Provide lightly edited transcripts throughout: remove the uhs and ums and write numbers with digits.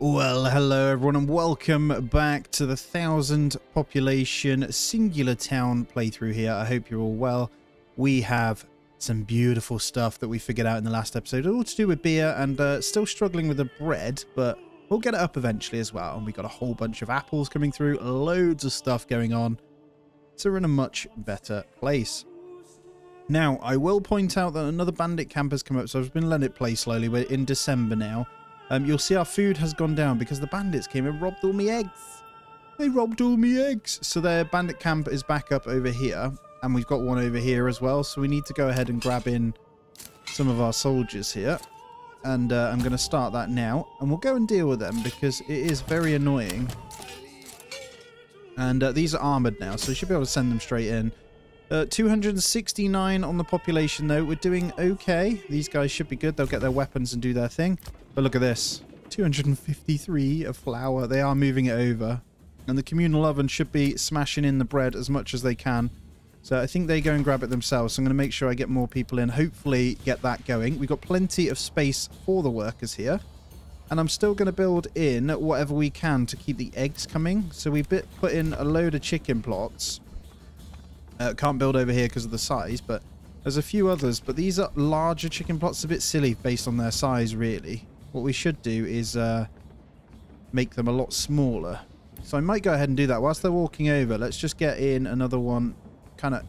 Well, hello everyone and welcome back to the 1000 population singular town playthrough here. I hope you're all well. We have some beautiful stuff that we figured out in the last episode, all to do with beer and still struggling with the bread, but we'll get it up eventually as well. And we got a whole bunch of apples coming through, loads of stuff going on. So we're in a much better place. Now, I will point out that another bandit camp has come up, so I've been letting it play slowly. We're in December now. You'll see our food has gone down because the bandits came and robbed all my eggs. They robbed all my eggs. So their bandit camp is back up over here. And we've got one over here as well. So we need to go ahead and grab in some of our soldiers here. And I'm going to start that now. And we'll go and deal with them because it is very annoying. And these are armored now. So we should be able to send them straight in. 269 on the population though. We're doing okay. These guys should be good. They'll get their weapons and do their thing. But look at this. 253 of flour. They are moving it over. And the communal oven should be smashing in the bread as much as they can. So I think they go and grab it themselves. So I'm going to make sure I get more people in. Hopefully get that going. We've got plenty of space for the workers here. And I'm still going to build in whatever we can to keep the eggs coming. So we put in a load of chicken plots. Can't build over here because of the size, but there's a few others. But these are larger chicken plots. A bit silly based on their size, really. What we should do is make them a lot smaller. So I might go ahead and do that. Whilst they're walking over, let's just get in another one kind of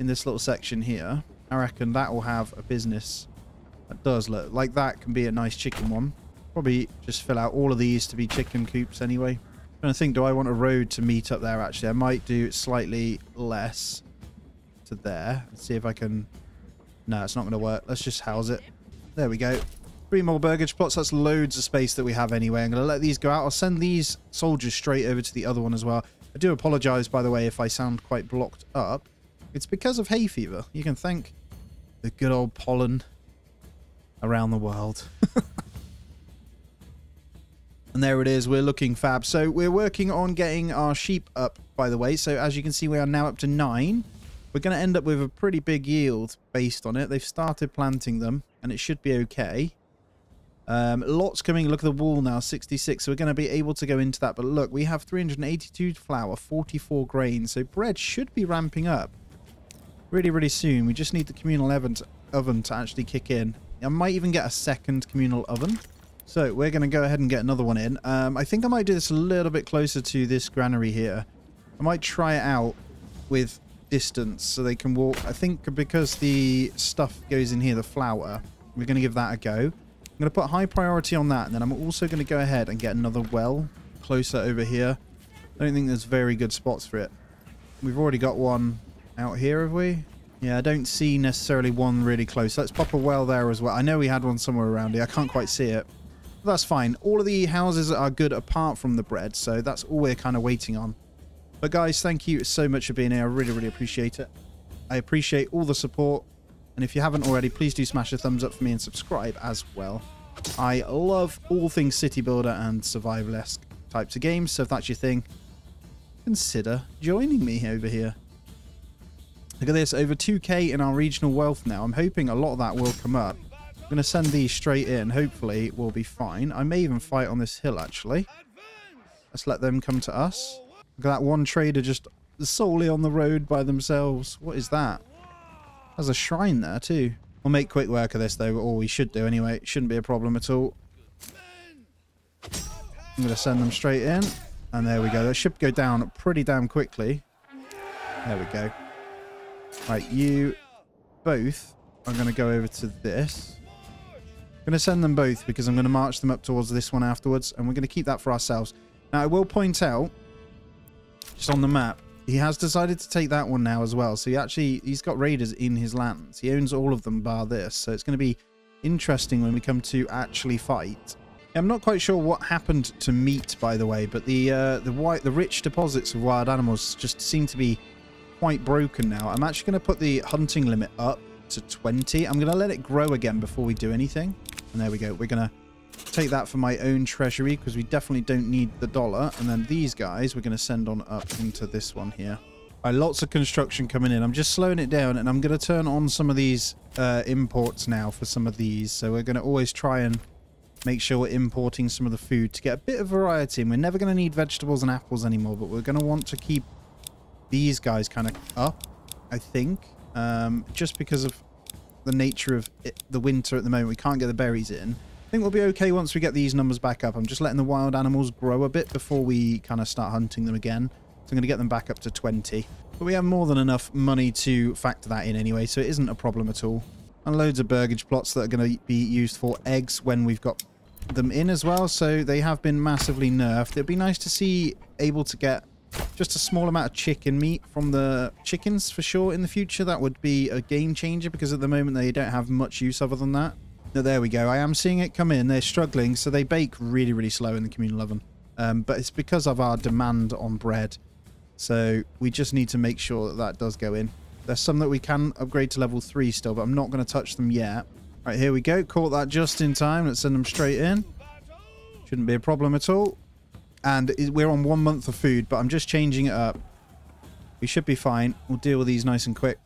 in this little section here. I reckon that will have a business. That does look like that can be a nice chicken one. Probably just fill out all of these to be chicken coops anyway. I think, do I want a road to meet up there, actually? I might do slightly less to there. Let's see if I can... No, it's not going to work. Let's just house it. There we go. 3 more burgage plots. That's loads of space that we have anyway. I'm going to let these go out. I'll send these soldiers straight over to the other one as well. I do apologize, by the way, if I sound quite blocked up. It's because of hay fever. You can thank the good old pollen around the world. And there it is. We're looking fab. So we're working on getting our sheep up, by the way. So as you can see, we are now up to 9. We're going to end up with a pretty big yield based on it. They've started planting them, and it should be okay. Lots coming. Look at the wall now, 66. So we're going to be able to go into that. But look, we have 382 flour, 44 grain. So bread should be ramping up really, really soon. We just need the communal oven to actually kick in. I might even get a second communal oven. So we're going to go ahead and get another one in. I think I might do this a little bit closer to this granary here. I might try it out with distance so they can walk. I think because the stuff goes in here, the flour, we're going to give that a go. I'm going to put high priority on that. And then I'm also going to go ahead and get another well closer over here. I don't think there's very good spots for it. We've already got one out here, have we? Yeah, I don't see necessarily one really close. Let's pop a well there as well. I know we had one somewhere around here. I can't quite see it. That's fine. All of the houses are good apart from the bread, so that's all we're kind of waiting on. But guys, thank you so much for being here. I really, really appreciate it. I appreciate all the support, and if you haven't already, please do smash a thumbs up for me and subscribe as well. I love all things city builder and survival-esque types of games, so if that's your thing, consider joining me over here. Look at this, over 2k in our regional wealth now. I'm hoping a lot of that will come up. I'm going to send these straight in. Hopefully, we'll be fine. I may even fight on this hill, actually. Let's let them come to us. Look at that one trader just solely on the road by themselves. What is that? There's a shrine there, too. We'll make quick work of this, though, or we should do anyway. It shouldn't be a problem at all. I'm going to send them straight in. And there we go. That should go down pretty damn quickly. There we go. Right, you both are going to go over to this. I'm going to send them both because I'm going to march them up towards this one afterwards, and we're going to keep that for ourselves. Now, I will point out, just on the map, he has decided to take that one now as well. So he's got raiders in his lands. He owns all of them bar this. So it's going to be interesting when we come to actually fight. I'm not quite sure what happened to meat, by the way, but the rich deposits of wild animals just seem to be quite broken now. I'm actually going to put the hunting limit up to 20. I'm going to let it grow again before we do anything. And there we go. We're going to take that for my own treasury because we definitely don't need the dollar. And then these guys we're going to send on up into this one here. All right, lots of construction coming in. I'm just slowing it down, and I'm going to turn on some of these imports now for some of these. So we're going to always try and make sure we're importing some of the food to get a bit of variety. And we're never going to need vegetables and apples anymore, but we're going to want to keep these guys kind of up, I think, just because of the nature of it, the winter at the moment. We can't get the berries in. I think we'll be okay once we get these numbers back up. I'm just letting the wild animals grow a bit before we kind of start hunting them again. So I'm going to get them back up to 20. But we have more than enough money to factor that in anyway, so it isn't a problem at all. And loads of burgage plots that are going to be used for eggs when we've got them in as well. So they have been massively nerfed. It'd be nice to see able to get just a small amount of chicken meat from the chickens for sure in the future. That would be a game changer because at the moment they don't have much use other than that. No, there we go. I am seeing it come in. They're struggling, so they bake really, really slow in the communal oven. But it's because of our demand on bread. So we just need to make sure that that does go in. There's some that we can upgrade to level 3 still, but I'm not going to touch them yet. All right, here we go. Caught that just in time. Let's send them straight in. Shouldn't be a problem at all. And we're on 1 month of food, but I'm just changing it up. We should be fine. We'll deal with these nice and quick.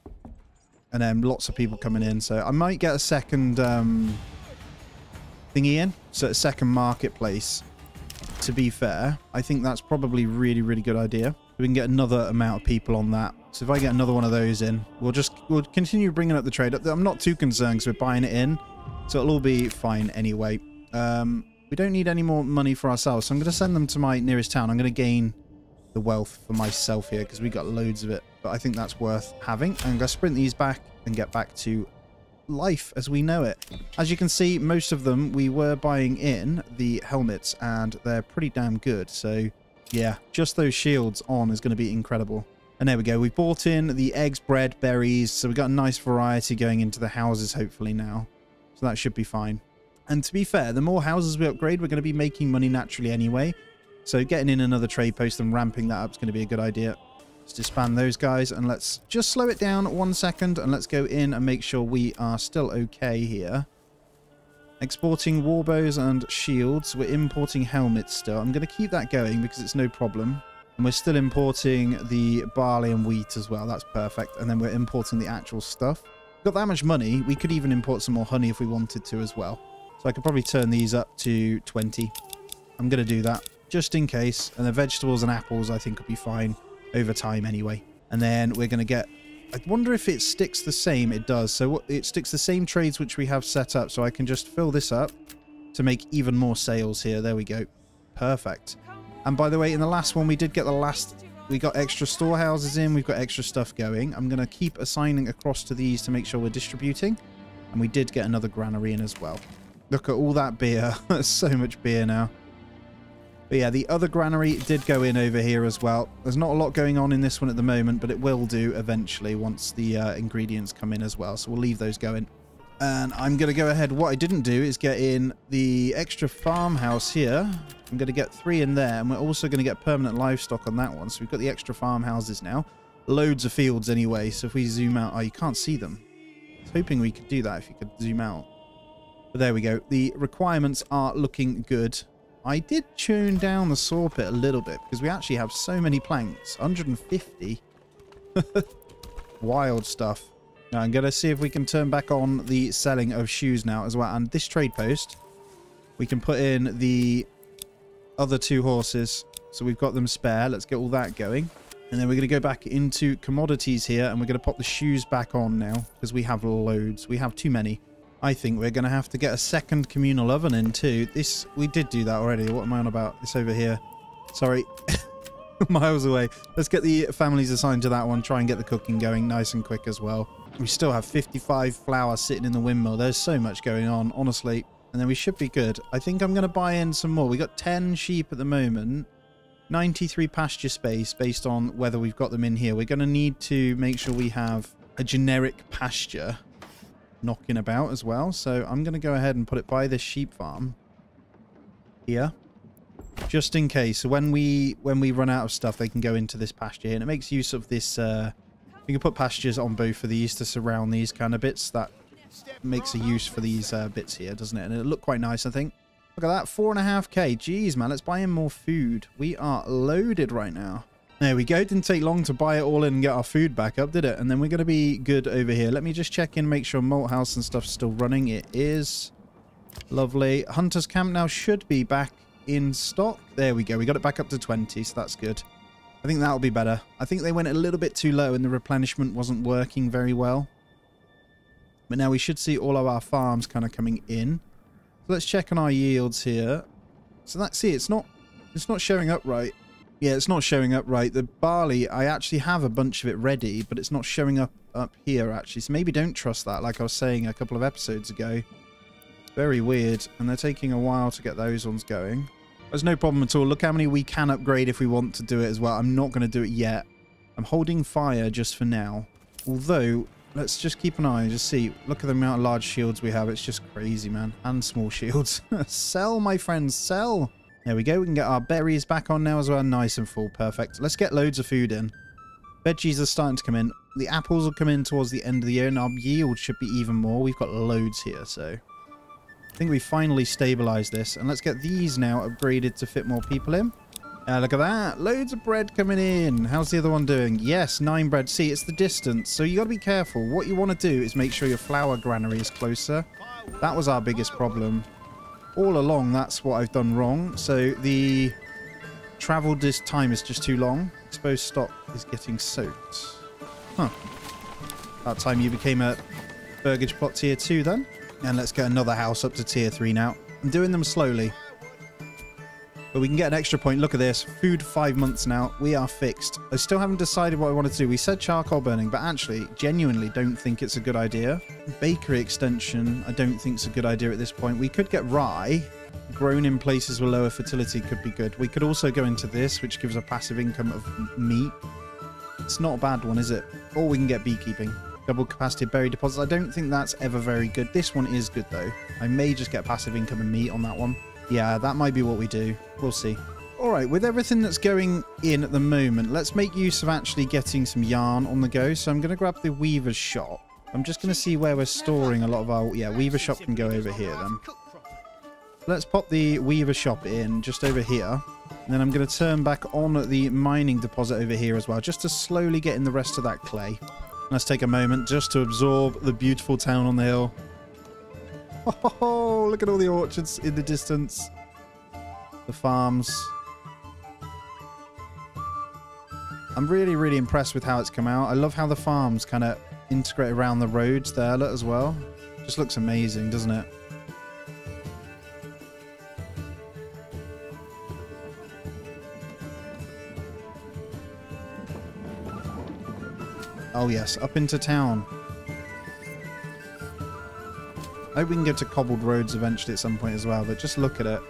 And then lots of people coming in. So I might get a second thingy in. So a second marketplace, to be fair. I think that's probably really, really good idea. We can get another amount of people on that. So if I get another one of those in, we'll continue bringing up the trade. I'm not too concerned because we're buying it in, so it'll all be fine anyway. We don't need any more money for ourselves, so I'm going to send them to my nearest town. I'm going to gain the wealth for myself here because we got loads of it, but I think that's worth having. I'm going to sprint these back and get back to life as we know it. As you can see, most of them we were buying in the helmets, and they're pretty damn good. So yeah, just those shields on is going to be incredible. And there we go. We bought in the eggs, bread, berries. So we've got a nice variety going into the houses, hopefully now. So that should be fine. And to be fair, the more houses we upgrade, we're going to be making money naturally anyway. So getting in another trade post and ramping that up is going to be a good idea. Let's disband those guys. And let's just slow it down 1 second. And let's go in and make sure we are still okay here. Exporting warbows and shields. We're importing helmets still. I'm going to keep that going because it's no problem. And we're still importing the barley and wheat as well. That's perfect. And then we're importing the actual stuff. We've got that much money. We could even import some more honey if we wanted to as well. So I could probably turn these up to 20. I'm going to do that just in case. And the vegetables and apples I think will be fine over time anyway. And then we're going to get... I wonder if it sticks the same. It does. So it sticks the same trades which we have set up. So I can just fill this up to make even more sales here. There we go. Perfect. And by the way, in the last one, we did get the last... We got extra storehouses in. We've got extra stuff going. I'm going to keep assigning across to these to make sure we're distributing. And we did get another granary in as well. Look at all that beer. There's so much beer now. But yeah, the other granary did go in over here as well. There's not a lot going on in this one at the moment, but it will do eventually once the ingredients come in as well. So we'll leave those going. And I'm going to go ahead. What I didn't do is get in the extra farmhouse here. I'm going to get 3 in there. And we're also going to get permanent livestock on that one. So we've got the extra farmhouses now. Loads of fields anyway. So if we zoom out... Oh, you can't see them. I was hoping we could do that if you could zoom out. But there we go. The requirements are looking good. I did tune down the saw pit a little bit because we actually have so many planks. 150. Wild stuff. Now, I'm going to see if we can turn back on the selling of shoes now as well. And this trade post, we can put in the other 2 horses. So we've got them spare. Let's get all that going. And then we're going to go back into commodities here. And we're going to pop the shoes back on now because we have loads. We have too many. I think we're going to have to get a second communal oven in too. This, we did do that already. What am I on about? It's over here. Sorry. Miles away. Let's get the families assigned to that one. Try and get the cooking going nice and quick as well. We still have 55 flour sitting in the windmill. There's so much going on, honestly. And then we should be good. I think I'm going to buy in some more. We got 10 sheep at the moment. 93 pasture space based on whether we've got them in here. We're going to need to make sure we have a generic pasture knocking about as well. So I'm going to go ahead and put it by this sheep farm here. Just in case. So when we run out of stuff, they can go into this pasture here. And it makes use of this... you can put pastures on both of these to surround these kind of bits. That makes a use for these bits here, doesn't it? And it looked quite nice, I think. Look at that, 4.5k. Jeez, man, let's buy in more food. We are loaded right now. There we go. It didn't take long to buy it all in and get our food back up, did it? And then we're going to be good over here. Let me just check in, make sure malt house and stuff's still running. It is. Lovely. Hunter's Camp now should be back in stock. There we go. We got it back up to 20, so that's good. I think that'll be better. I think they went a little bit too low and the replenishment wasn't working very well. But now we should see all of our farms kind of coming in. So let's check on our yields here. So that's it. It's not showing up right. Yeah, it's not showing up right. The barley, I actually have a bunch of it ready, but it's not showing up here, actually. So maybe don't trust that, like I was saying a couple of episodes ago. Very weird. And they're taking a while to get those ones going. There's no problem at all. Look how many we can upgrade if we want to do it as well. I'm not going to do it yet. I'm holding fire just for now. Although, let's just keep an eye and just see. Look at the amount of large shields we have. It's just crazy, man. And small shields. Sell, my friends, sell. There we go. We can get our berries back on now as well. Nice and full. Perfect. Let's get loads of food in. Veggies are starting to come in. The apples will come in towards the end of the year, and our yield should be even more. We've got loads here, so... I think we finally stabilized this, and let's get these now upgraded to fit more people in. Look at that, loads of bread coming in. How's the other one doing? Yes, 9 bread. See, it's the distance, so you got to be careful. What you want to do is make sure your flour granary is closer. That was our biggest problem all along. That's what I've done wrong. So the travel this time is just too long. Exposed stock is getting soaked. Huh, that time you became a burgage plot tier 2 then. And let's get another house up to tier 3 now. I'm doing them slowly. But we can get an extra point. Look at this. Food 5 months now. We are fixed. I still haven't decided what I want to do. We said charcoal burning, but actually, genuinely don't think it's a good idea. Bakery extension, I don't think it's a good idea at this point. We could get rye. Grown in places with lower fertility could be good. We could also go into this, which gives a passive income of meat. It's not a bad one, is it? Or we can get beekeeping. Double capacity of berry deposits. I don't think that's ever very good. This one is good, though. I may just get passive income and meat on that one. Yeah, that might be what we do. We'll see. All right, with everything that's going in at the moment, let's make use of actually getting some yarn on the go. So I'm going to grab the weaver's shop. I'm just going to see where we're storing a lot of our... Yeah, weaver shop can go over here, then. Let's pop the weaver shop in just over here. And then I'm going to turn back on the mining deposit over here as well, just to slowly get in the rest of that clay. Let's take a moment just to absorb the beautiful town on the hill. Oh, look at all the orchards in the distance. The farms. I'm really, really impressed with how it's come out. I love how the farms kind of integrate around the roads there as well. Just looks amazing, doesn't it? Oh, yes. Up into town. I hope we can go to cobbled roads eventually at some point as well, but just look at it.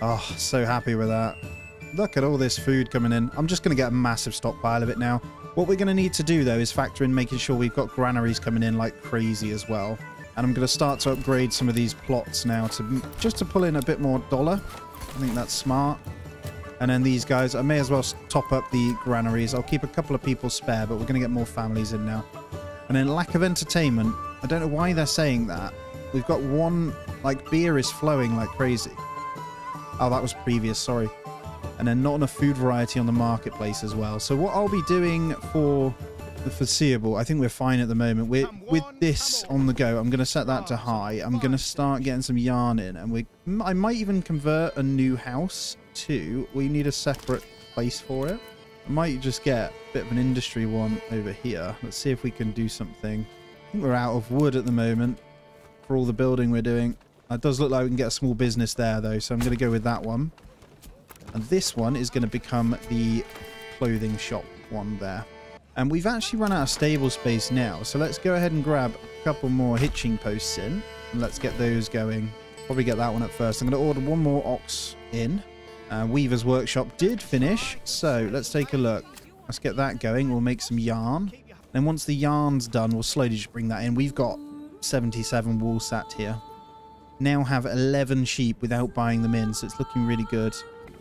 Oh, so happy with that. Look at all this food coming in. I'm just going to get a massive stockpile of it now. What we're going to need to do, though, is factor in making sure we've got granaries coming in like crazy as well. And I'm going to start to upgrade some of these plots now just to pull in a bit more dollar. I think that's smart. And then these guys, I may as well top up the granaries. I'll keep a couple of people spare, but we're going to get more families in now. And then lack of entertainment. I don't know why they're saying that. We've got one, like, beer is flowing like crazy. Oh, that was previous, sorry. And then not enough food variety on the marketplace as well. So what I'll be doing for the foreseeable, I think we're fine at the moment. With this on the go, I'm going to set that to high. I'm going to start getting some yarn in, and I might even convert a new house to... We need a separate place for it. I might just get a bit of an industry one over here. Let's see if we can do something. I think we're out of wood at the moment for all the building we're doing. That does look like we can get a small business there, though, so I'm going to go with that one. And this one is going to become the clothing shop one there. And we've actually run out of stable space now. So let's go ahead and grab a couple more hitching posts in. And let's get those going. Probably get that one up first. I'm going to order one more ox in. Weaver's Workshop did finish. So let's take a look. Let's get that going. We'll make some yarn. Then once the yarn's done, we'll slowly just bring that in. We've got 77 wool sat here. Now have 11 sheep without buying them in. So it's looking really good.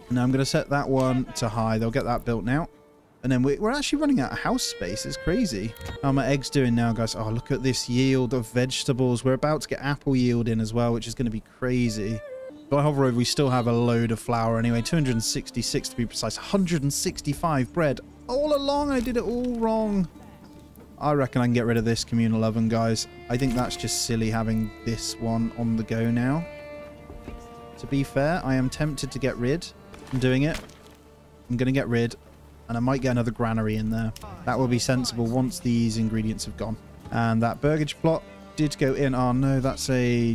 And I'm going to set that one to high. They'll get that built now. And then we're actually running out of house space. It's crazy. How are my eggs doing now, guys? Oh, look at this yield of vegetables. We're about to get apple yield in as well, which is going to be crazy. By hover over, we still have a load of flour anyway. 266 to be precise. 165 bread. All along, I did it all wrong. I reckon I can get rid of this communal oven, guys. I think that's just silly having this one on the go now. To be fair, I am tempted to get rid. I'm doing it. I'm going to get rid. And I might get another granary in there. That will be sensible once these ingredients have gone. And that burgage plot did go in. Oh, no, that's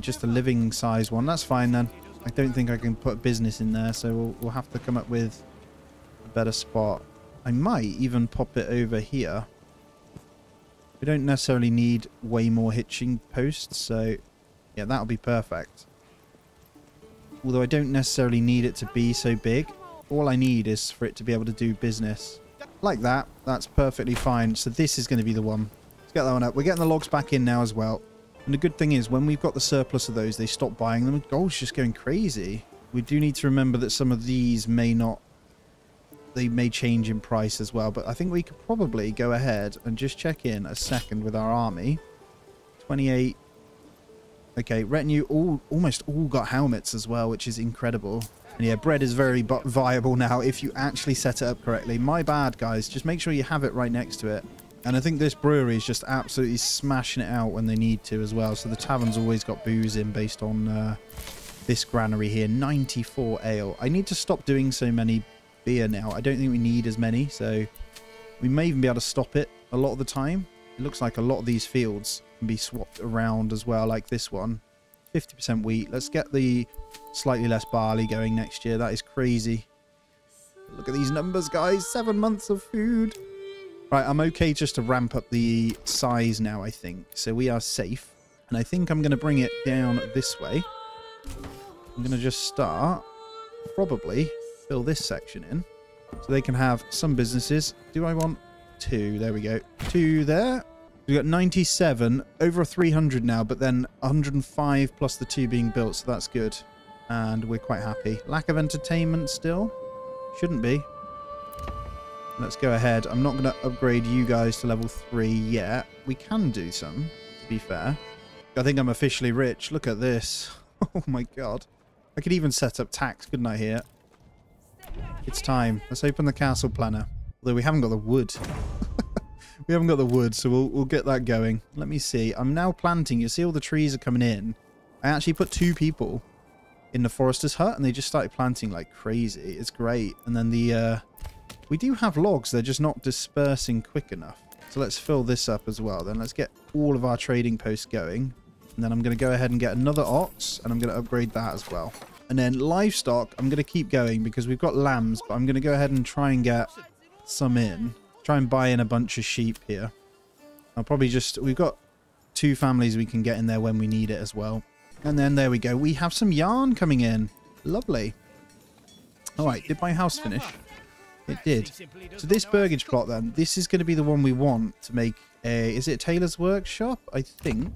just a living size one. That's fine, then. I don't think I can put business in there, so we'll have to come up with a better spot. I might even pop it over here. We don't necessarily need way more hitching posts, so yeah, that'll be perfect. Although I don't necessarily need it to be so big. All I need is for it to be able to do business. Like that, that's perfectly fine. So this is going to be the one. Let's get that one up. We're getting the logs back in now as well. And the good thing is, when we've got the surplus of those, they stop buying them. Gold's just going crazy. We do need to remember that some of these may not... They may change in price as well. But I think we could probably go ahead and just check in a second with our army. 28. Okay, retinue almost all got helmets as well, which is incredible. And yeah, bread is very viable now if you actually set it up correctly. My bad, guys. Just make sure you have it right next to it. And I think this brewery is just absolutely smashing it out when they need to as well. So the tavern's always got booze in based on this granary here. 94 ale. I need to stop doing so many beer now. I don't think we need as many. So we may even be able to stop it a lot of the time. It looks like a lot of these fields can be swapped around as well, like this one. 50% wheat. Let's get the slightly less barley going next year. That is crazy. Look at these numbers, guys. 7 months of food. Right, I'm okay just to ramp up the size now, I think. So we are safe. And I think I'm going to bring it down this way. I'm going to just start, probably, fill this section in. So they can have some businesses. Do I want two? There we go. Two there. We've got 97, over 300 now, but then 105 plus the two being built. So that's good. And we're quite happy. Lack of entertainment still? Shouldn't be. Let's go ahead. I'm not going to upgrade you guys to level 3 yet. We can do some, to be fair. I think I'm officially rich. Look at this. Oh, my God. I could even set up tax, couldn't I, here? It's time. Let's open the castle planner. Although we haven't got the wood. We haven't got the wood, so we'll get that going. Let me see. I'm now planting. You see all the trees are coming in. I actually put 2 people in the forester's hut, and they just started planting like crazy. It's great. And then the... We do have logs, they're just not dispersing quick enough. So let's fill this up as well. Then let's get all of our trading posts going. And then I'm going to go ahead and get another ox, and I'm going to upgrade that as well. And then livestock, I'm going to keep going because we've got lambs, but I'm going to go ahead and try and get some in. Try and buy in a bunch of sheep here. I'll probably just... We've got 2 families we can get in there when we need it as well. And then there we go. We have some yarn coming in. Lovely. All right, did my house finish? It did. So this burgage plot then, this is going to be the one we want to make a... Is it Taylor's Workshop? I think.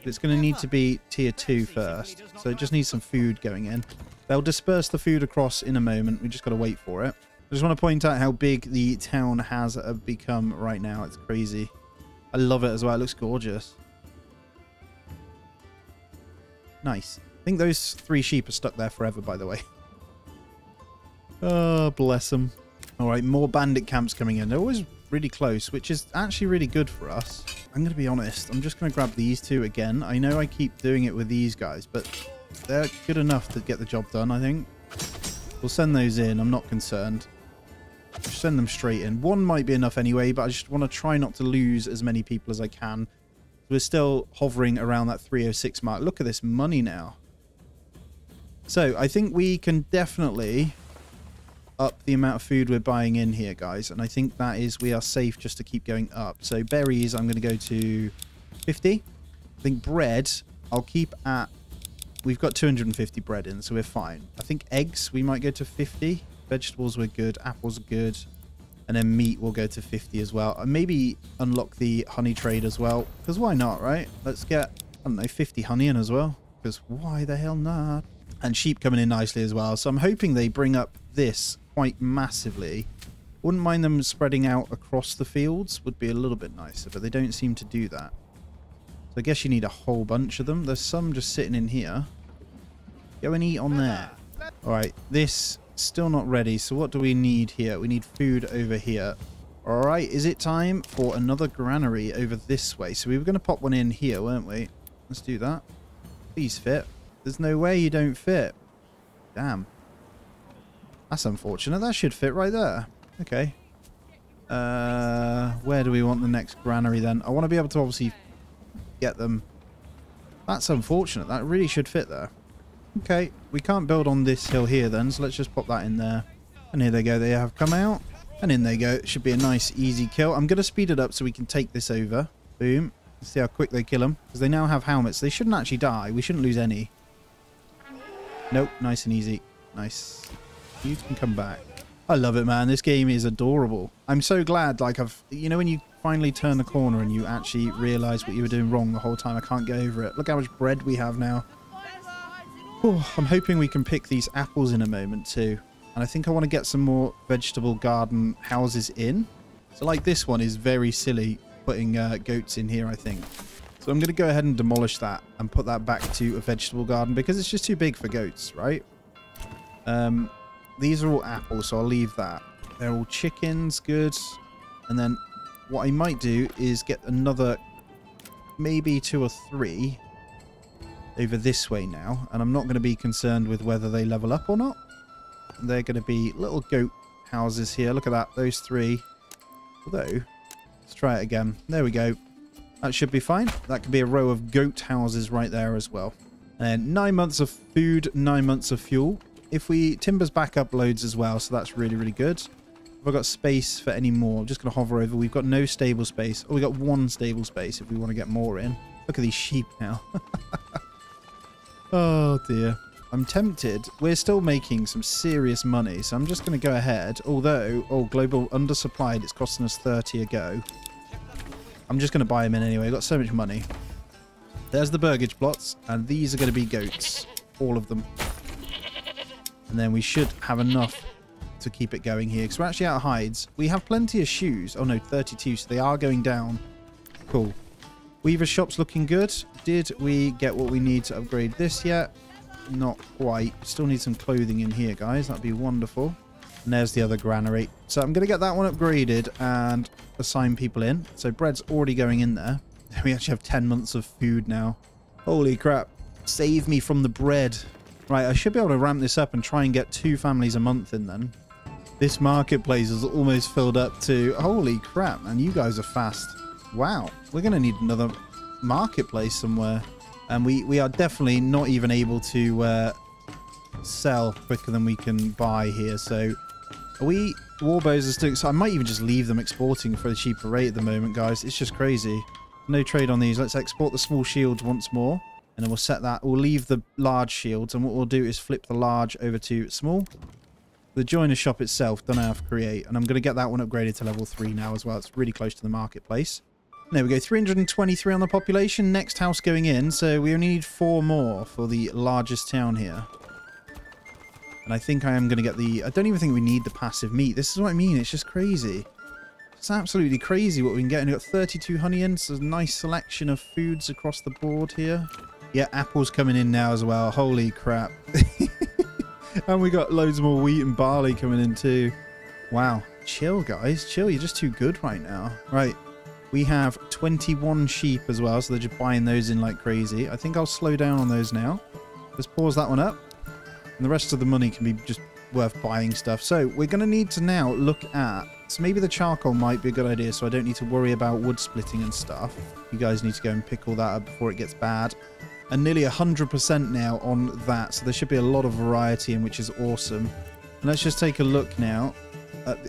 But it's going to need to be tier 2 first. So it just needs some food going in. They'll disperse the food across in a moment. We just got to wait for it. I just want to point out how big the town has become right now. It's crazy. I love it as well. It looks gorgeous. Nice. I think those 3 sheep are stuck there forever, by the way. Oh, bless them. All right, more bandit camps coming in. They're always really close, which is actually really good for us. I'm going to be honest. I'm just going to grab these 2 again. I know I keep doing it with these guys, but they're good enough to get the job done, I think. We'll send those in. I'm not concerned. Just send them straight in. One might be enough anyway, but I just want to try not to lose as many people as I can. We're still hovering around that 306 mark. Look at this money now. So I think we can definitely... up the amount of food we're buying in here, guys, and I think that is we are safe just to keep going up. So berries, I'm going to go to 50. I think bread I'll keep at, we've got 250 bread in, so we're fine. I think eggs we might go to 50. Vegetables we're good, apples are good, and then meat will go to 50 as well. And maybe unlock the honey trade as well, because why not, right? Let's get, I don't know, 50 honey in as well, because why the hell not? And sheep coming in nicely as well. So I'm hoping they bring up this quite massively. Wouldn't mind them spreading out across the fields, would be a little bit nicer, but they don't seem to do that. So I guess you need a whole bunch of them. There's some just sitting in here. Go and eat on there. All right, this still not ready. So what do we need here? We need food over here. All right, is it time for another granary over this way? So we were going to pop one in here, weren't we? Let's do that. Please fit. There's no way you don't fit. Damn. That's unfortunate. That should fit right there. Okay. Where do we want the next granary then? I want to be able to obviously get them. That's unfortunate. That really should fit there. Okay. We can't build on this hill here then, so let's just pop that in there. And here they go. They have come out. And in they go. It should be a nice, easy kill. I'm going to speed it up so we can take this over. Boom. Let's see how quick they kill them. Because they now have helmets. They shouldn't actually die. We shouldn't lose any. Nope. Nice and easy. Nice. You can come back. I love it, man. This game is adorable. I'm so glad, like, you know when you finally turn the corner and you actually realise what you were doing wrong the whole time? I can't get over it. Look how much bread we have now. Oh, I'm hoping we can pick these apples in a moment too. And I think I want to get some more vegetable garden houses in. So, like, this one is very silly putting goats in here, I think. So I'm going to go ahead and demolish that and put that back to a vegetable garden because it's just too big for goats, right? These are all apples, so I'll leave that. They're all chickens, good. And then what I might do is get another, maybe 2 or 3 over this way now. And I'm not going to be concerned with whether they level up or not. They're going to be little goat houses here. Look at that. Those 3. Although, let's try it again. There we go. That should be fine. That could be a row of goat houses right there as well. And 9 months of food, 9 months of fuel. If we timbers back up loads as well, so that's really, really good. Have I got space for any more? I'm just going to hover over. We've got no stable space. Oh, we got 1 stable space if we want to get more in. Look at these sheep now. Oh, dear. I'm tempted. We're still making some serious money, so I'm just going to go ahead. Although, oh, global undersupplied. It's costing us 30 a go. I'm just going to buy them in anyway. I've got so much money. There's the burgage plots, and these are going to be goats. All of them. And then we should have enough to keep it going here, because we're actually out of hides. We have plenty of shoes. Oh, no, 32, so they are going down. Cool. Weaver shop's looking good. Did we get what we need to upgrade this yet? Not quite. Still need some clothing in here, guys. That'd be wonderful. And there's the other granary. So I'm going to get that one upgraded and assign people in. So bread's already going in there. We actually have 10 months of food now. Holy crap. Save me from the bread. Right, I should be able to ramp this up and try and get 2 families a month in then. This marketplace is almost filled up too. Holy crap, man. You guys are fast. Wow. We're going to need another marketplace somewhere. And we are definitely not even able to sell quicker than we can buy here. So are we... Warbows are still... So I might even just leave them exporting for a cheaper rate at the moment, guys. It's just crazy. No trade on these. Let's export the small shields once more. And then we'll set that. We'll leave the large shields. And what we'll do is flip the large over to small. The joiner shop itself, don't have to create. And I'm going to get that one upgraded to level 3 now as well. It's really close to the marketplace. There we go, 323 on the population. Next house going in, so we only need 4 more for the largest town here. And I think I am going to get the... I don't even think we need the passive meat. This is what I mean. It's just crazy. It's absolutely crazy what we can get. And we've got 32 honey in, so there's a nice selection of foods across the board here. Yeah, apples coming in now as well. Holy crap. And we got loads more wheat and barley coming in too. Wow. Chill, guys. Chill. You're just too good right now. Right. We have 21 sheep as well, so they're just buying those in like crazy. I think I'll slow down on those now. Let's pause that one up. And the rest of the money can be just worth buying stuff. So we're going to need to now look at... So maybe the charcoal might be a good idea, so I don't need to worry about wood splitting and stuff. You guys need to go and pick all that up before it gets bad. And nearly 100% now on that, so there should be a lot of variety in, which is awesome. And let's just take a look now.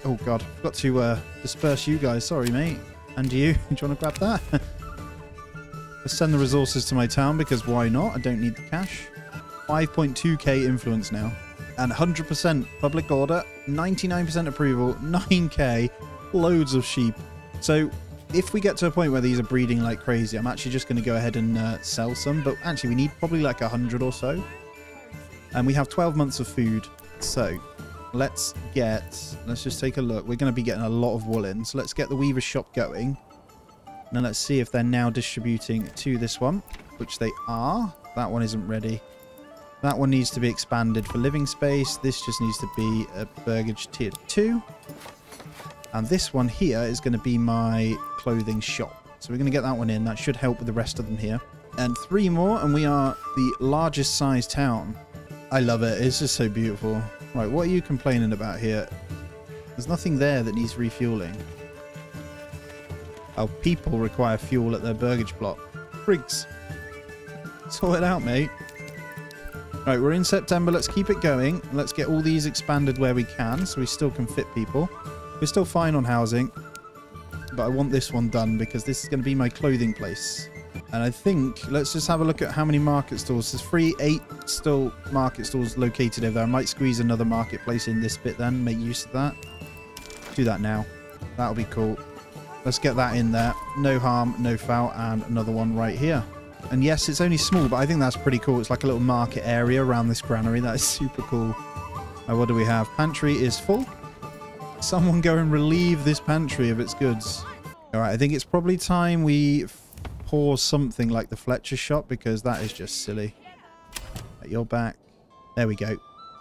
Oh, God. I've got to disperse you guys. Sorry, mate. And you, do you want to grab that? Let's send the resources to my town because why not? I don't need the cash. 5.2k influence now. And 100% public order, 99% approval, 9k, loads of sheep. So if we get to a point where these are breeding like crazy, I'm actually just going to go ahead and sell some. But actually we need probably like 100 or so. And we have 12 months of food. So... Let's just take a look. We're going to be getting a lot of wool in. So let's get the weaver shop going. Now let's see if they're now distributing to this one, which they are. That one isn't ready. That one needs to be expanded for living space. This just needs to be a burgage tier 2. And this one here is going to be my clothing shop. So we're going to get that one in. That should help with the rest of them here. And 3 more, and we are the largest size town. I love it. It's just so beautiful. Right, what are you complaining about here? There's nothing there that needs refueling. Oh, people require fuel at their burgage block. Briggs. Sort it out, mate. Right, we're in September. Let's keep it going. Let's get all these expanded where we can so we still can fit people. We're still fine on housing, but I want this one done because this is going to be my clothing place. And I think, let's just have a look at how many market stalls. There's 8 still market stalls located over there. I might squeeze another marketplace in this bit then, make use of that. Do that now. That'll be cool. Let's get that in there. No harm, no foul, and another one right here. And yes, it's only small, but I think that's pretty cool. It's like a little market area around this granary. That is super cool. Now, what do we have? Pantry is full. Someone go and relieve this pantry of its goods. All right, I think it's probably time we... or something like the Fletcher shop, because that is just silly. You're back. There we go.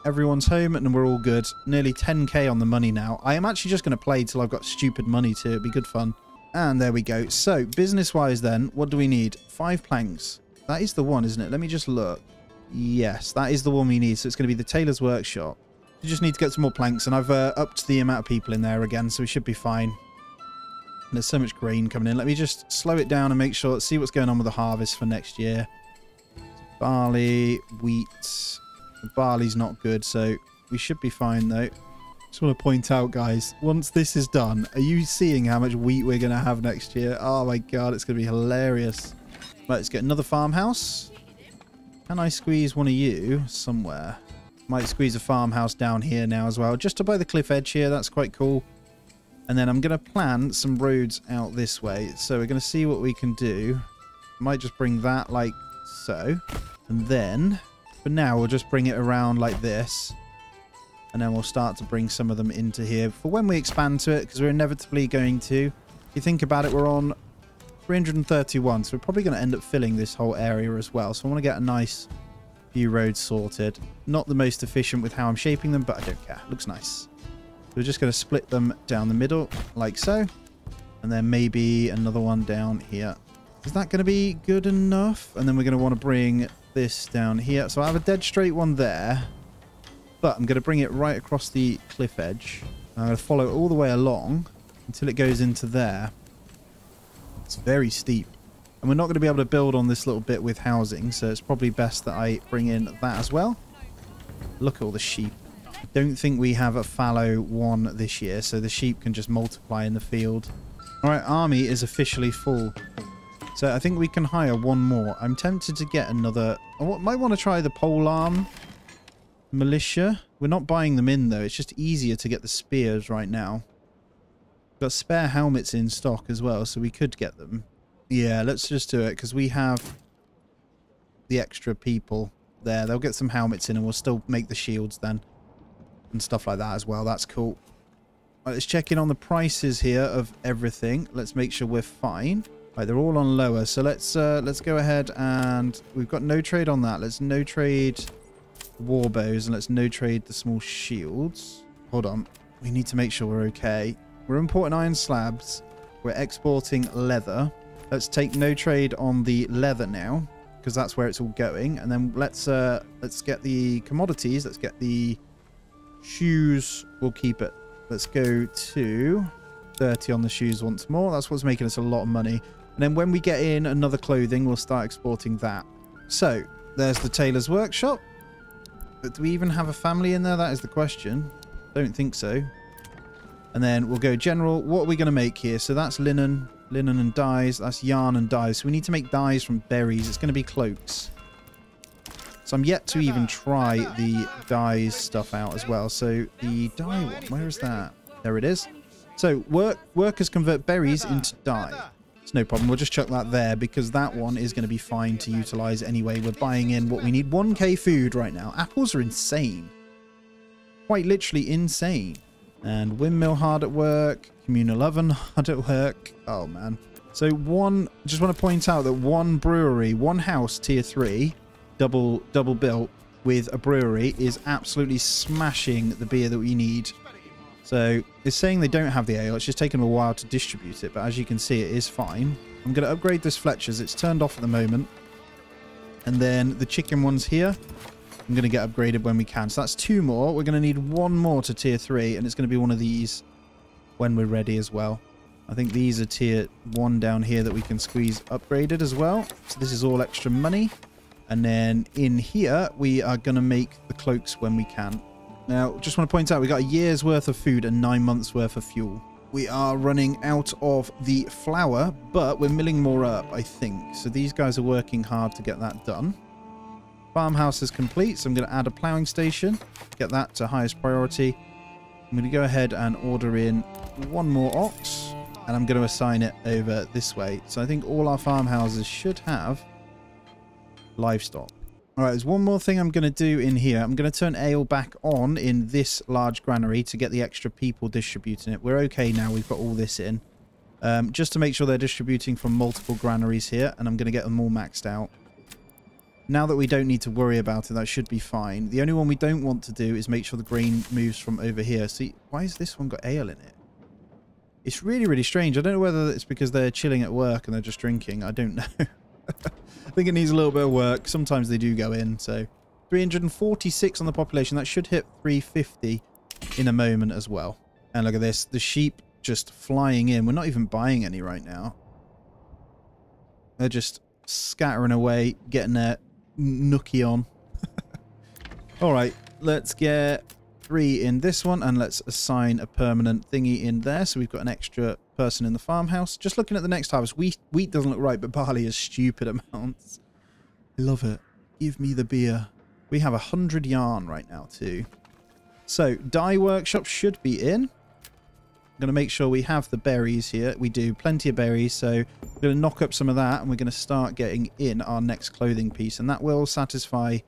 Everyone's home and we're all good. Nearly 10k on the money now. I am actually just going to play till I've got stupid money too. It'd be good fun. And there we go. So business wise then, what do we need? 5 planks. That is the one, isn't it? Let me just look. Yes, that is the one we need. So it's going to be the tailor's workshop. You just need to get some more planks, and I've upped the amount of people in there again, so we should be fine. There's so much grain coming in. Let me just slow it down and make sure, see what's going on with the harvest for next year. Barley, wheat. The barley's not good, so we should be fine though. Just want to point out, guys, once this is done, are you seeing how much wheat we're going to have next year? Oh my god, it's going to be hilarious. Right, let's get another farmhouse. Can I squeeze one of you somewhere? Might squeeze a farmhouse down here now as well. Just by the cliff edge here, that's quite cool. And then I'm going to plan some roads out this way. So we're going to see what we can do. Might just bring that like so. And then, for now, we'll just bring it around like this. And then we'll start to bring some of them into here for when we expand to it, because we're inevitably going to. If you think about it, we're on 331. So we're probably going to end up filling this whole area as well. So I want to get a nice few roads sorted. Not the most efficient with how I'm shaping them, but I don't care. Looks nice. We're just going to split them down the middle, like so. And then maybe another one down here. Is that going to be good enough? And then we're going to want to bring this down here. So I have a dead straight one there. But I'm going to bring it right across the cliff edge. I'm going to follow all the way along until it goes into there. It's very steep. And we're not going to be able to build on this little bit with housing. So it's probably best that I bring in that as well. Look at all the sheep. I don't think we have a fallow one this year, so the sheep can just multiply in the field. All right, army is officially full. So I think we can hire one more. I'm tempted to get another... I might want to try the polearm militia. We're not buying them in, though. It's just easier to get the spears right now. We've got spare helmets in stock as well, so we could get them. Yeah, let's just do it, because we have the extra people there. They'll get some helmets in, and we'll still make the shields then. And stuff like that as well. That's cool. Right, let's check in on the prices here of everything. Let's make sure we're fine. Right, they're all on lower. So let's go ahead and... We've got no trade on that. Let's no trade war bows and let's no trade the small shields. Hold on. We need to make sure we're okay. We're importing iron slabs. We're exporting leather. Let's take no trade on the leather now, because that's where it's all going. And then let's get the commodities. Let's get the... shoes, we'll keep it. Let's go to 30 on the shoes once more. That's what's making us a lot of money. And then when we get in another clothing, we'll start exporting that. So there's the tailor's workshop. But do we even have a family in there? That is the question. Don't think so. And then we'll go general. What are we going to make here? So that's linen and dyes. That's yarn and dyes. So we need to make dyes from berries. It's going to be cloaks. So I'm yet to even try the dyes stuff out as well. So the dye one, where is that? There it is. So workers convert berries into dye. It's no problem. We'll just chuck that there because that one is going to be fine to utilize anyway. We're buying in what we need. 1k food right now. Apples are insane. Quite literally insane. And windmill hard at work. Communal oven hard at work. Oh, man. So just want to point out that one brewery, one house, tier 3... double built with a brewery is absolutely smashing the beer that we need. So it's saying they don't have the ale. It's just taken them a while to distribute it. But as you can see, it is fine. I'm going to upgrade this Fletcher's. It's turned off at the moment. And then the chicken one's here. I'm going to get upgraded when we can. So that's two more. We're going to need one more to tier 3. And it's going to be one of these when we're ready as well. I think these are tier 1 down here that we can squeeze upgraded as well. So this is all extra money. And then in here, we are going to make the cloaks when we can. Now, just want to point out, we got a year's worth of food and 9 months worth of fuel. We are running out of the flour, but we're milling more up, I think. So these guys are working hard to get that done. Farmhouse is complete, so I'm going to add a ploughing station. Get that to highest priority. I'm going to go ahead and order in one more ox. And I'm going to assign it over this way. So I think all our farmhouses should have livestock. All right, there's one more thing I'm going to do in here. I'm going to turn ale back on in this large granary to get the extra people distributing it. We're okay now. We've got all this in. Just to make sure they're distributing from multiple granaries here. And I'm going to get them all maxed out. Now that we don't need to worry about it, that should be fine. The only one we don't want to do is make sure the grain moves from over here. See, why has this one got ale in it? It's really, really strange. I don't know whether it's because they're chilling at work and they're just drinking. I don't know. I think it needs a little bit of work. Sometimes they do go in. So 346 on the population. That should hit 350 in a moment as well. And look at this. The sheep just flying in. We're not even buying any right now. They're just scattering away, getting their nookie on. All right. Let's get 3 in this one, and let's assign a permanent thingy in there, so we've got an extra person in the farmhouse. Just looking at the next harvest, wheat doesn't look right, but barley is stupid amounts. I love it. Give me the beer. We have 100 yarn right now too. So dye workshop should be in. I'm going to make sure we have the berries here. We do plenty of berries, so we're going to knock up some of that, and we're going to start getting in our next clothing piece, and that will satisfy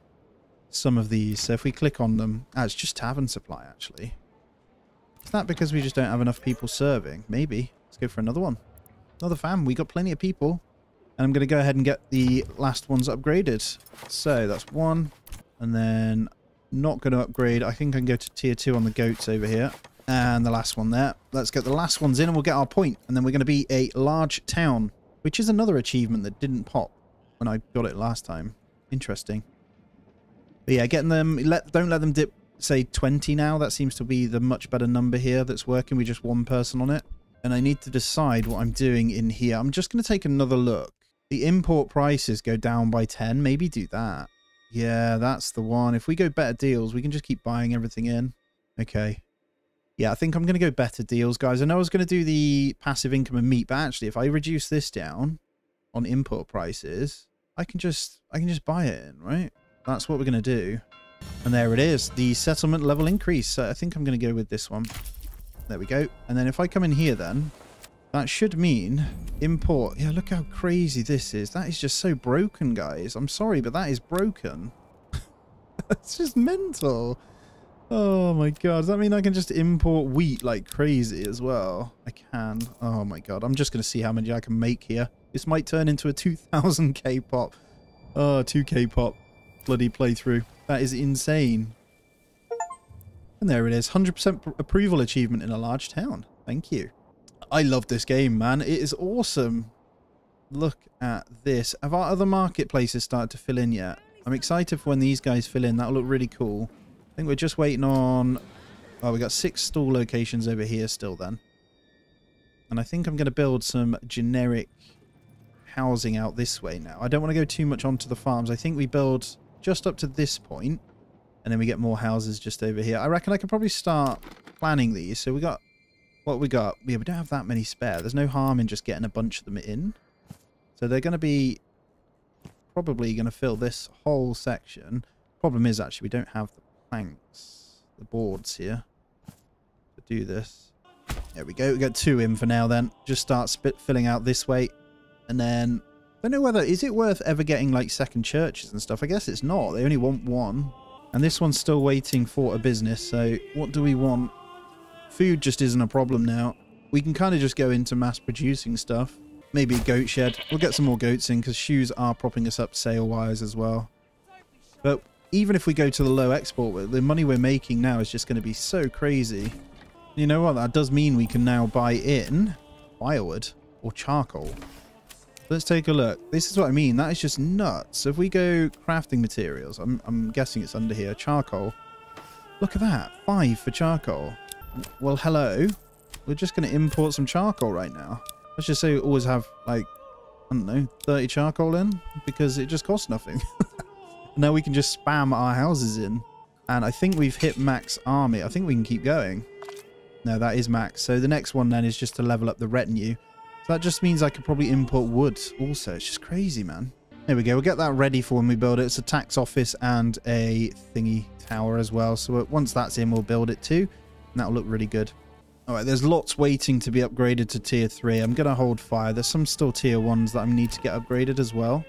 some of these. So if we click on them, it's just tavern supply actually. Is that because we just don't have enough people serving? Maybe. Let's go for another one. Another fam. We got plenty of people. And I'm going to go ahead and get the last ones upgraded. So that's one. And then not going to upgrade. I think I can go to tier 2 on the goats over here. And the last one there. Let's get the last ones in and we'll get our point. And then we're going to be a large town, which is another achievement that didn't pop when I got it last time. Interesting. But yeah, getting them, don't let them dip, say, 20 now. That seems to be the much better number here that's working with just one person on it. And I need to decide what I'm doing in here. I'm just going to take another look. The import prices go down by 10. Maybe do that. Yeah, that's the one. If we go better deals, we can just keep buying everything in. Okay. Yeah, I think I'm going to go better deals, guys. I know I was going to do the passive income and meat, but actually, if I reduce this down on import prices, I can just buy it in, right? That's what we're going to do. And there it is. The settlement level increase. So I think I'm going to go with this one. There we go. And then if I come in here then, that should mean import. Yeah, look how crazy this is. That is just so broken, guys. I'm sorry, but that is broken. It's just mental. Oh my God. Does that mean I can just import wheat like crazy as well? I can. Oh my God. I'm just going to see how many I can make here. This might turn into a 2,000k pop. Oh, 2k pop. Bloody playthrough. That is insane. And there it is. 100% approval achievement in a large town. Thank you. I love this game, man. It is awesome. Look at this. Have our other marketplaces started to fill in yet? I'm excited for when these guys fill in. That'll look really cool. I think we're just waiting on... Oh, we got 6 stall locations over here still then. And I think I'm going to build some generic housing out this way now. I don't want to go too much onto the farms. I think we build just up to this point, and then we get more houses just over here. I reckon I could probably start planning these. So we got what we got. Yeah, we don't have that many spare. There's no harm in just getting a bunch of them in. So they're going to be probably going to fill this whole section. Problem is, actually, we don't have the planks, the boards here to do this. There we go. We got 2 in for now then. Just start filling out this way. And then I don't know whether, is it worth ever getting like second churches and stuff? I guess it's not. They only want one. And this one's still waiting for a business. So what do we want? Food just isn't a problem now. We can kind of just go into mass producing stuff. Maybe a goat shed. We'll get some more goats in because shoes are propping us up sale-wise as well. But even if we go to the low export, the money we're making now is just going to be so crazy. You know what? That does mean we can now buy in firewood or charcoal. Let's take a look. This is what I mean. That is just nuts. If we go crafting materials, I'm guessing it's under here. Charcoal. Look at that. 5 for charcoal. Well, hello. We're just going to import some charcoal right now. Let's just say we always have, like, I don't know, 30 charcoal in, because it just costs nothing. Now we can just spam our houses in. And I think we've hit max army. I think we can keep going. No, that is max. So the next one then is just to level up the retinue. So that just means I could probably import wood also. It's just crazy, man. There we go. We'll get that ready for when we build it. It's a tax office and a thingy tower as well. So once that's in, we'll build it too. And that'll look really good. All right, there's lots waiting to be upgraded to tier 3. I'm going to hold fire. There's some still tier 1s that I need to get upgraded as well.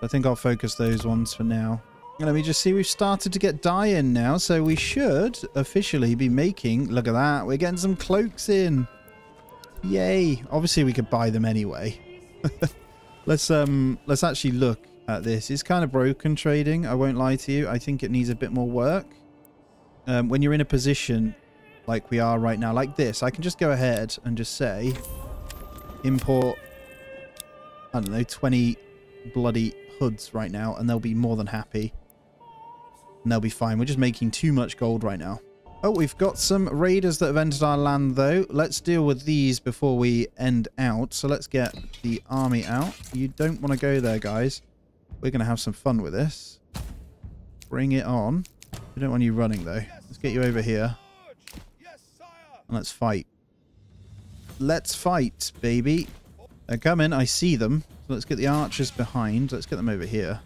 So I think I'll focus those ones for now. And let me just see. We've started to get dye in now. So we should officially be making... Look at that. We're getting some cloaks in. Yay. Obviously, we could buy them anyway. Let's actually look at this. It's kind of broken trading. I won't lie to you. I think it needs a bit more work. When you're in a position like we are right now, like this, I can just go ahead and just say import, I don't know, 20 bloody hoods right now, and they'll be more than happy. And they'll be fine. We're just making too much gold right now. Oh, we've got some raiders that have entered our land, though. Let's deal with these before we end out. So let's get the army out. You don't want to go there, guys. We're going to have some fun with this. Bring it on. We don't want you running, though. Let's get you over here. And let's fight. Let's fight, baby. They're coming. I see them. So let's get the archers behind. Let's get them over here.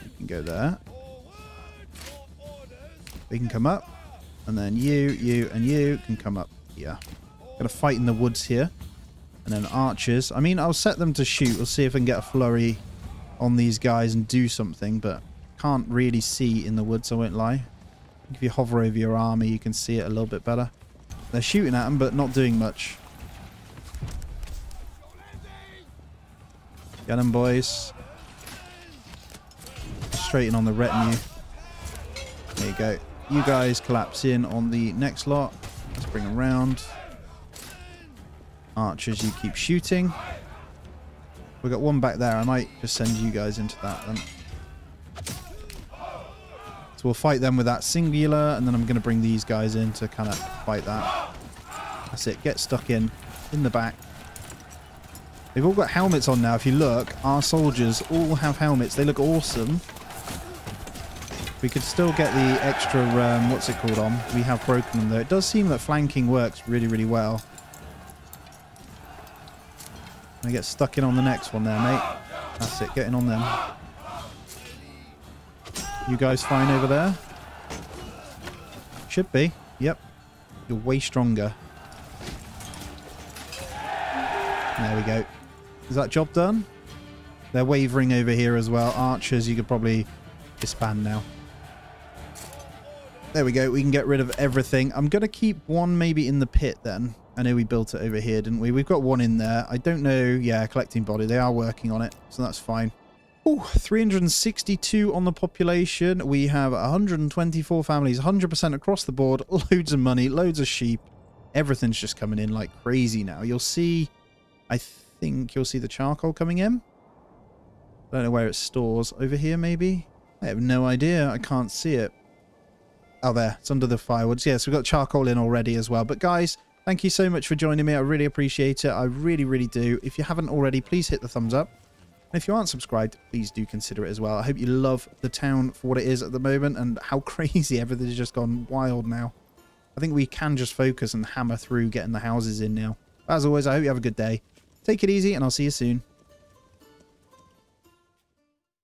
You can go there. They can come up, and then you, and you can come up here. Gonna fight in the woods here, and then archers. I mean, I'll set them to shoot. We'll see if I can get a flurry on these guys and do something, but can't really see in the woods, I won't lie. If you hover over your army, you can see it a little bit better. They're shooting at them, but not doing much. Get them, boys. Straight in on the retinue. There you go. You guys collapse in on the next lot. Let's bring them round. Archers, you keep shooting. We've got one back there. I might just send you guys into that then. So we'll fight them with that singular, and then I'm going to bring these guys in to kind of fight that. That's it. Get stuck in the back. They've all got helmets on now. If you look, our soldiers all have helmets. They look awesome. We could still get the extra, what's it called on? We have broken them, though. It does seem that flanking works really, really well. I get stuck in on the next one there, mate. That's it, getting on them. You guys fine over there? Should be. Yep. You're way stronger. There we go. Is that job done? They're wavering over here as well. Archers, you could probably disband now. There we go. We can get rid of everything. I'm going to keep one maybe in the pit then. I know we built it over here, didn't we? We've got one in there. I don't know. Yeah, collecting body. They are working on it. So that's fine. Oh, 362 on the population. We have 124 families, 100% across the board. Loads of money, loads of sheep. Everything's just coming in like crazy now. You'll see, I think you'll see the charcoal coming in. I don't know where it stores. Over here maybe? I have no idea. I can't see it. Oh, there. It's under the firewoods. Yes, we've got charcoal in already as well. But guys, thank you so much for joining me. I really appreciate it. I really, really do. If you haven't already, please hit the thumbs up. And if you aren't subscribed, please do consider it as well. I hope you love the town for what it is at the moment and how crazy everything's just gone wild now. I think we can just focus and hammer through getting the houses in now. As always, I hope you have a good day. Take it easy, and I'll see you soon.